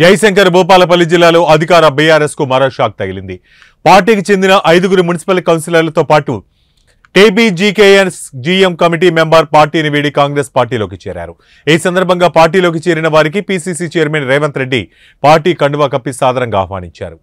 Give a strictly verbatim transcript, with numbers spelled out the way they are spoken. జయశంకర్ భూపాలపల్లి జిల్లాలో అధికార బీఆర్ఎస్ కు మరో షాక్ తగిలింది. పార్టీకి చెందిన ఐదుగురు మున్సిపల్ కౌన్సిలర్లతో పాటు టీబీజీకేఎస్ జీఎం కమిటీ మెంబర్ పార్టీని వీడి కాంగ్రెస్ పార్టీలోకి చేరారు. ఈ సందర్భంగా పార్టీలోకి చేరిన వారికి PCC chairman Revanth Reddy party కండువా కప్పి సాదరంగా ఆహ్వానించారు.